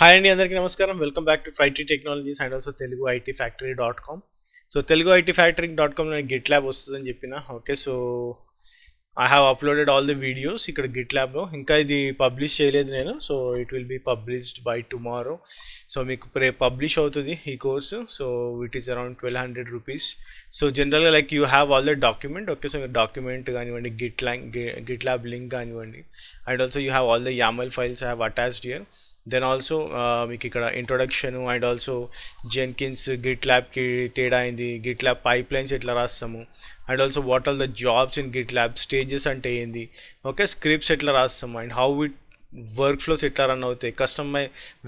Hi Andy, Andariki Namaskaram. Welcome back to Frightree Technologies and also TeluguITFactory.com. So TeluguITFactory.com and GitLab ostadani cheppina. Okay, so I have uploaded all the videos ikkada GitLab lo. Inka idi publish cheyaledu nenu. So it will be published by tomorrow. So meeku publish avutadi ee course. So it is around 1200 rupees. So generally like you have all the document. Okay, so your document ganivandi GitLab link ganivandi. And also you have all the YAML files I have attached here. Then also introduction and also Jenkins GitLab ki teda in the GitLab pipelines etla rasamu and also what all the jobs in GitLab stages ante endi okay scripts etla rasamu and how it workflows etla run avuthayi custom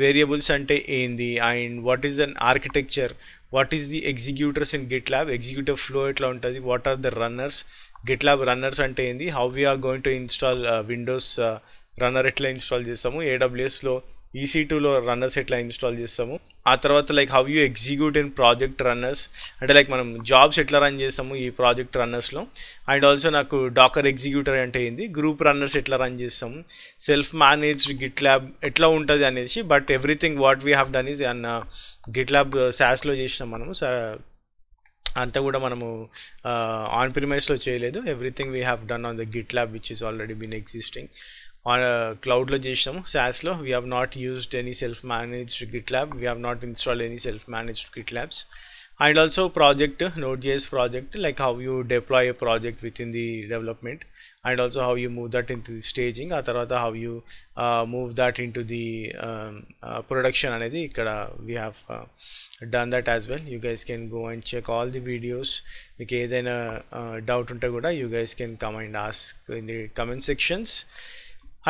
variables ante endi and what is an architecture, what is the executors in GitLab, executor flow etla untadi, what are the runners, GitLab runners ante endi, how we are going to install Windows runner etla install chesamu, AWS lo EC2 లో runners ఎట్లా install చేస్తాము, ఆ తర్వాత like how you execute in project runners అంటే like మనం jobs ఎట్లా run చేస్తాము ఈ ప్రాజెక్ట్ రన్నర్స్లో, అండ్ ఆల్సో నాకు డాకర్ ఎగ్జిక్యూటర్ అంటే ఏంది, గ్రూప్ రన్నర్స్ ఎట్లా రన్ చేస్తాము, సెల్ఫ్ మేనేజ్డ్ గిట్ ల్యాబ్ ఎట్లా ఉంటుంది అనేసి, but everything what we have done is on GitLab సాస్లో చేసినాం మనము, అంతా కూడా మనము ఆన్ ప్రిమైస్లో చేయలేదు, everything we have done on the GitLab which is already been existing. On cloud lo chesamu, SaaS lo we have not used any self managed GitLab, we have not installed any self managed GitLabs, and also project Node.js project, like how you deploy a project within the development and also how you move that into the staging, a tarvata how you move that into the production anedi ikkada we have done that as well. You guys can go and check all the videos. Meeku edaina doubt unte kuda you guys can come and ask in the comment sections.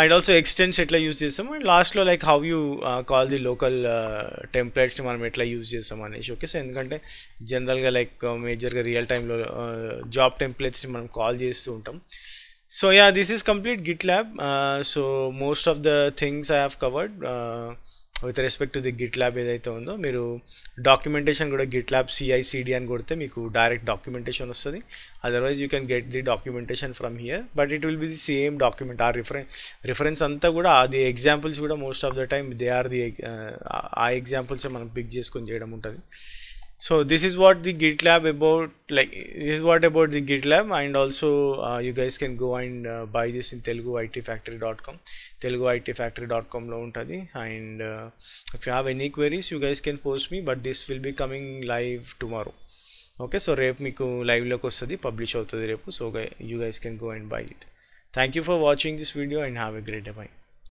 And also extends etla use chesamu, and last lo like how you call the local templates ni manam etla use chesamu aneshi. Okay, so endukante general ga like major ga real time lo job templates ni manam call chestu untam. So yeah, this is complete GitLab. So most of the things I have covered with respect to the GitLab edaithe undo. Meeru documentation kuda GitLab CI CDN kodte meeku direct documentation ostadi, otherwise you can get the documentation from here, but it will be the same document. Our reference anta kuda the examples kuda most of the time they are the examples e manam pick cheskon cheyadam untadi. So this is what the GitLab about, like this is what about the GitLab, and also you guys can go and buy this in TeluguITFactory.com. TeluguITFactory.com lo untadi, and if you have any queries you guys can post me, but this will be coming live tomorrow. Okay, so rep meeku live lo kostadi, publish avutadi repu, so you guys can go and buy it. Thank you for watching this video and have a great day. Bye.